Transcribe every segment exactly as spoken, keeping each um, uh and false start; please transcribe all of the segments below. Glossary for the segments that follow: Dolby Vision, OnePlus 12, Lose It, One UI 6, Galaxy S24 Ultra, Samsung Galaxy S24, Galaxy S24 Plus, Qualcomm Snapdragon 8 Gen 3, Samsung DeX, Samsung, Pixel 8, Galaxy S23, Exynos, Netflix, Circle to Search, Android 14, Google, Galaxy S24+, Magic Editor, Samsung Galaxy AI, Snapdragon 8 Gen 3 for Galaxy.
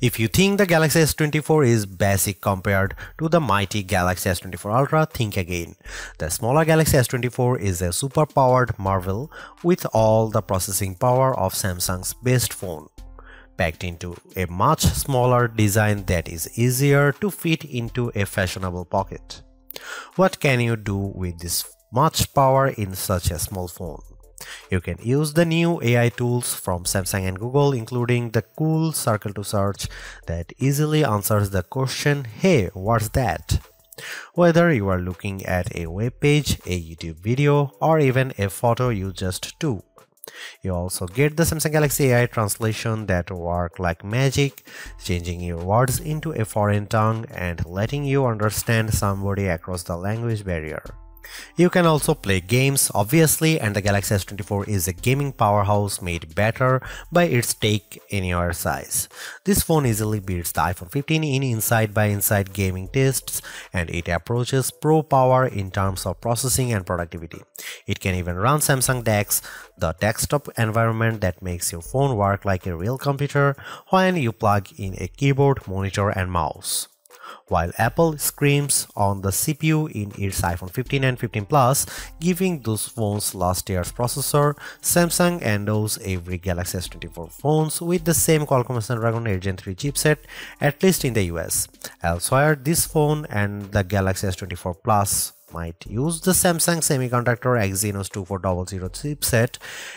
If you think the Galaxy S twenty-four is basic compared to the mighty Galaxy S twenty-four Ultra, think again. The smaller Galaxy S twenty-four is a super powered marvel with all the processing power of Samsung's best phone, packed into a much smaller design that is easier to fit into a fashionable pocket. What can you do with this much power in such a small phone? You can use the new A I tools from Samsung and Google, including the cool Circle to Search that easily answers the question, "Hey, what's that?" Whether you are looking at a web page, a YouTube video, or even a photo you just took. You also get the Samsung Galaxy A I translation that works like magic, changing your words into a foreign tongue and letting you understand somebody across the language barrier. You can also play games, obviously, and the Galaxy S twenty-four is a gaming powerhouse made better by its take anywhere size. This phone easily beats the iPhone fifteen in inside-by-inside gaming tests, and it approaches pro power in terms of processing and productivity. It can even run Samsung DeX, the desktop environment that makes your phone work like a real computer when you plug in a keyboard, monitor, and mouse. While Apple screams on the C P U in its iPhone fifteen and fifteen Plus, giving those phones last year's processor, Samsung endows every Galaxy S twenty-four phones with the same Qualcomm Snapdragon eight Gen three chipset, at least in the U S. Elsewhere, this phone and the Galaxy S twenty-four Plus might use the Samsung semiconductor Exynos twenty-four hundred chipset,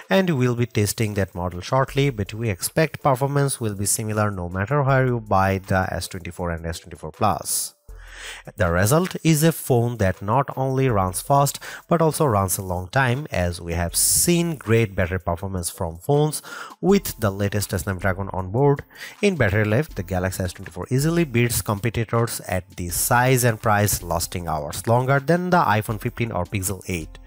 and we'll be testing that model shortly, but we expect performance will be similar no matter where you buy the S twenty-four and S twenty-four Plus. The result is a phone that not only runs fast but also runs a long time, as we have seen great battery performance from phones with the latest Snapdragon on board. In battery life, the Galaxy S twenty-four easily beats competitors at this size and price, lasting hours longer than the iPhone fifteen or Pixel eight.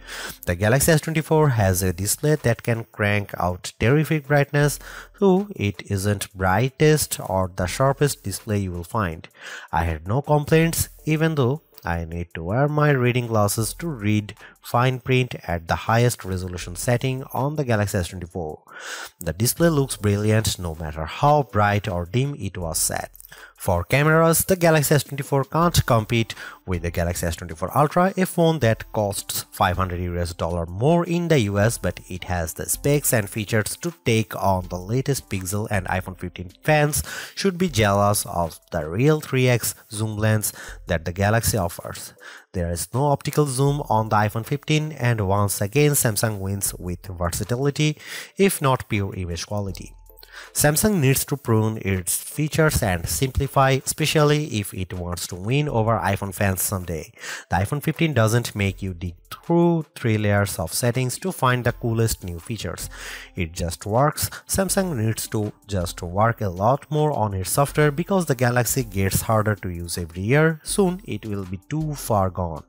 The Galaxy S twenty-four has a display that can crank out terrific brightness, though it isn't the brightest or the sharpest display you will find. I had no complaints, even though I need to wear my reading glasses to read fine print at the highest resolution setting on the Galaxy S twenty-four. The display looks brilliant no matter how bright or dim it was set. For cameras, the Galaxy S twenty-four can't compete with the Galaxy S twenty-four Ultra, a phone that costs five hundred U S dollars more in the U S, but it has the specs and features to take on the latest Pixel, and iPhone fifteen fans should be jealous of the real three X zoom lens that the Galaxy offers. There is no optical zoom on the iPhone fifteen, and once again Samsung wins with versatility, if not pure image quality. Samsung needs to prune its features and simplify, especially if it wants to win over iPhone fans someday. The iPhone fifteen doesn't make you dig through three layers of settings to find the coolest new features. It just works. Samsung needs to just work a lot more on its software because the Galaxy gets harder to use every year. Soon it will be too far gone.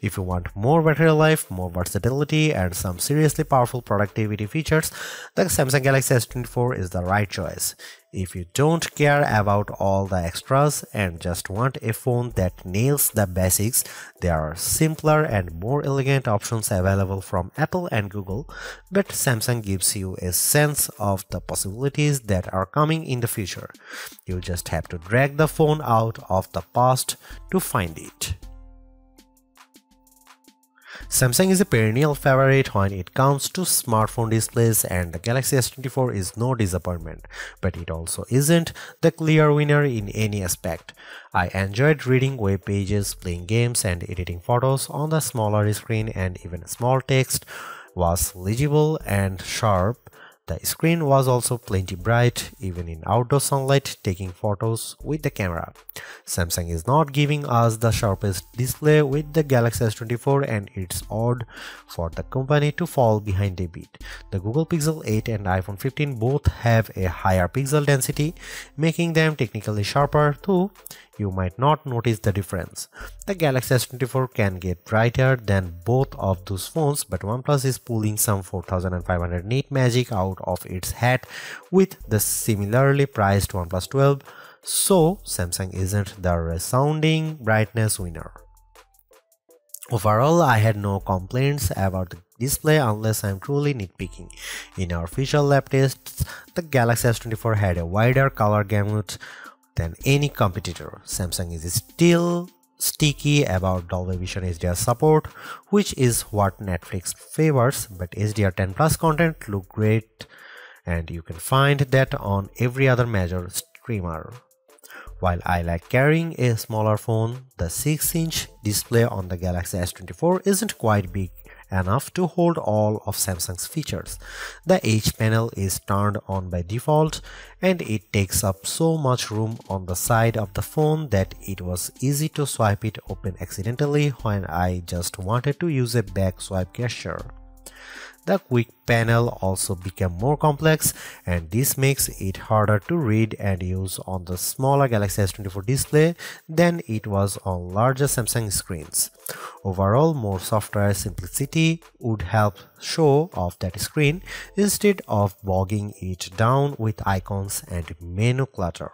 If you want more battery life, more versatility, and some seriously powerful productivity features, the Samsung Galaxy S twenty-four is the right choice. If you don't care about all the extras and just want a phone that nails the basics, there are simpler and more elegant options available from Apple and Google, but Samsung gives you a sense of the possibilities that are coming in the future. You just have to drag the phone out of the past to find it. Samsung is a perennial favorite when it comes to smartphone displays, and the Galaxy S twenty-four is no disappointment, but it also isn't the clear winner in any aspect. I enjoyed reading web pages, playing games, and editing photos on the smaller screen, and even small text was legible and sharp. The screen was also plenty bright, even in outdoor sunlight, taking photos with the camera. Samsung is not giving us the sharpest display with the Galaxy S twenty-four, and it's odd for the company to fall behind a bit. The Google Pixel eight and iPhone fifteen both have a higher pixel density, making them technically sharper, though you might not notice the difference. The Galaxy S twenty-four can get brighter than both of those phones, but OnePlus is pulling some four thousand five hundred nit magic out of its hat with the similarly priced OnePlus twelve, so Samsung isn't the resounding brightness winner. Overall, I had no complaints about the display unless I'm truly nitpicking. In our visual lab tests, the Galaxy S twenty-four had a wider color gamut than any competitor. Samsung is still sticky about Dolby Vision H D R support, which is what Netflix favors, but H D R ten plus content look great and you can find that on every other major streamer. While I like carrying a smaller phone, the six inch display on the Galaxy S twenty-four isn't quite big enough to hold all of Samsung's features. The edge panel is turned on by default and it takes up so much room on the side of the phone that it was easy to swipe it open accidentally when I just wanted to use a back swipe gesture. The quick panel also became more complex, and this makes it harder to read and use on the smaller Galaxy S twenty-four display than it was on larger Samsung screens. Overall, more software simplicity would help show off that screen instead of bogging it down with icons and menu clutter.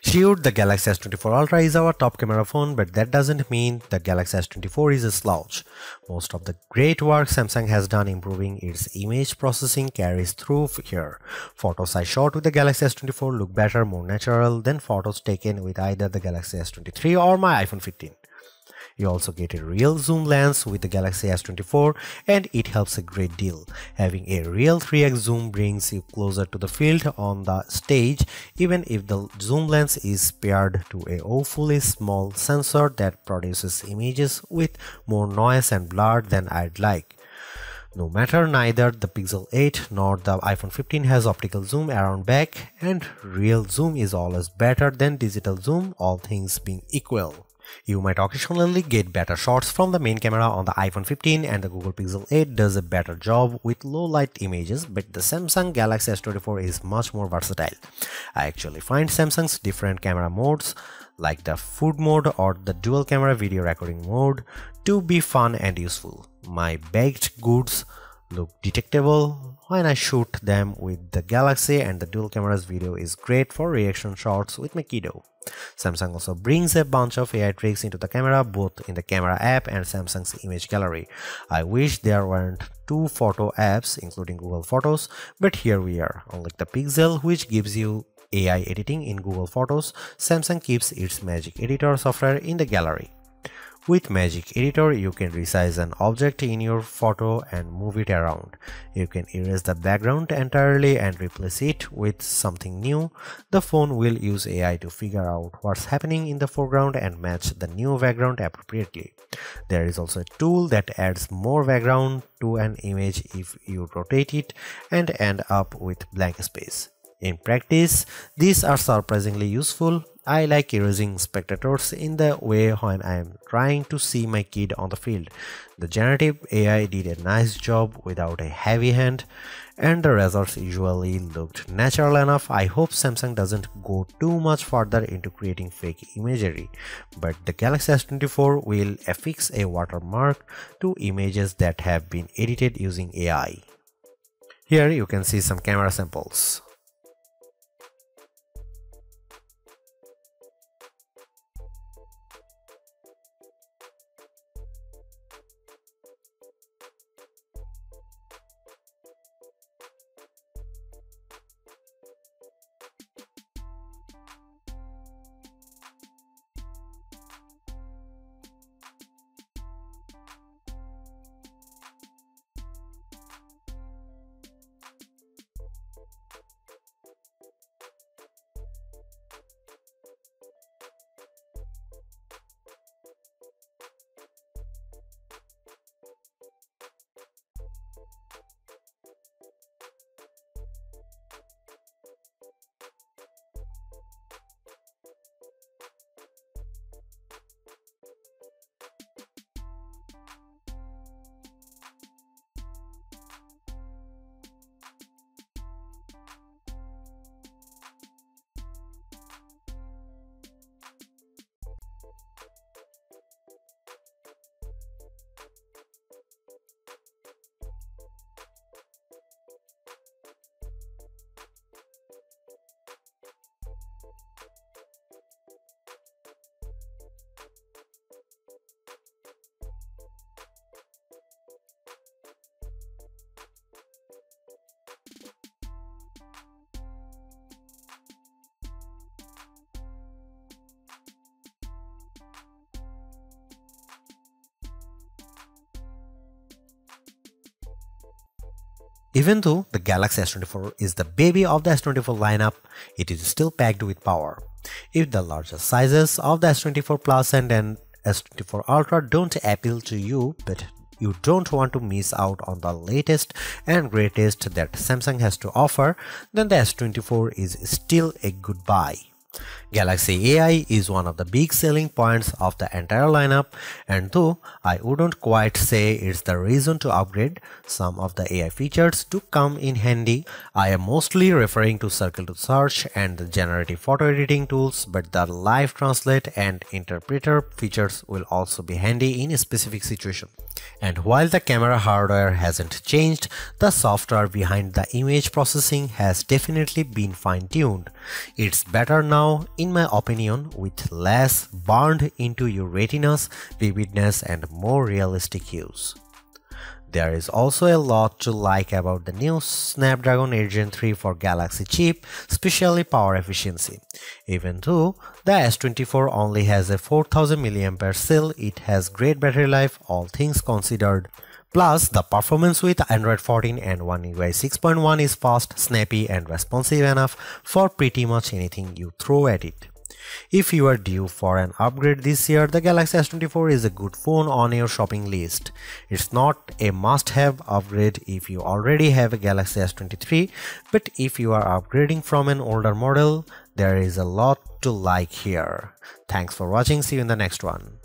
Sure, the Galaxy S twenty-four Ultra is our top camera phone, but that doesn't mean the Galaxy S twenty-four is a slouch. Most of the great work Samsung has done improving its image processing carries through here. Photos I shot with the Galaxy S twenty-four look better, more natural than photos taken with either the Galaxy S twenty-three or my iPhone fifteen. You also get a real zoom lens with the Galaxy S twenty-four and it helps a great deal. Having a real three X zoom brings you closer to the field on the stage, even if the zoom lens is paired to a awfully small sensor that produces images with more noise and blur than I'd like. No matter, neither the Pixel eight nor the iPhone fifteen has optical zoom around back, and real zoom is always better than digital zoom, all things being equal. You might occasionally get better shots from the main camera on the iPhone fifteen, and the Google Pixel eight does a better job with low light images, but the Samsung Galaxy S twenty-four is much more versatile. I actually find Samsung's different camera modes, like the food mode or the dual camera video recording mode, to be fun and useful. My baked goods look detectable when I shoot them with the Galaxy, and the dual camera's video is great for reaction shots with my kiddo. Samsung also brings a bunch of A I tricks into the camera, both in the camera app and Samsung's image gallery. I wish there weren't two photo apps including Google Photos, but here we are. Unlike the Pixel, which gives you A I editing in Google Photos, Samsung keeps its Magic Editor software in the gallery. With Magic Editor, you can resize an object in your photo and move it around. You can erase the background entirely and replace it with something new. The phone will use A I to figure out what's happening in the foreground and match the new background appropriately. There is also a tool that adds more background to an image if you rotate it and end up with blank space. In practice, these are surprisingly useful. I like erasing spectators in the way when I am trying to see my kid on the field. The generative A I did a nice job without a heavy hand, and the results usually looked natural enough. I hope Samsung doesn't go too much further into creating fake imagery, but the Galaxy S twenty-four will affix a watermark to images that have been edited using A I. Here you can see some camera samples. Even though the Galaxy S twenty-four is the baby of the S twenty-four lineup, it is still packed with power. If the larger sizes of the S twenty-four Plus and then S twenty-four Ultra don't appeal to you, but you don't want to miss out on the latest and greatest that Samsung has to offer, then the S twenty-four is still a good buy. Galaxy A I is one of the big selling points of the entire lineup, and though I wouldn't quite say it's the reason to upgrade, some of the A I features do come in handy. I am mostly referring to Circle to Search and the generative photo editing tools, but the live translate and interpreter features will also be handy in a specific situation. And while the camera hardware hasn't changed, the software behind the image processing has definitely been fine-tuned. It's better now, in my opinion, with less burned into your retinas, vividness and more realistic hues. There is also a lot to like about the new Snapdragon eight gen three for Galaxy chip, especially power efficiency. Even though the S twenty-four only has a four thousand milliamp hour cell, it has great battery life, all things considered. Plus, the performance with Android fourteen and One U I six point one is fast, snappy and responsive enough for pretty much anything you throw at it. If you are due for an upgrade this year, the Galaxy S twenty-four is a good phone on your shopping list. It's not a must-have upgrade if you already have a Galaxy S twenty-three, but if you are upgrading from an older model, there is a lot to like here. Thanks for watching, see you in the next one.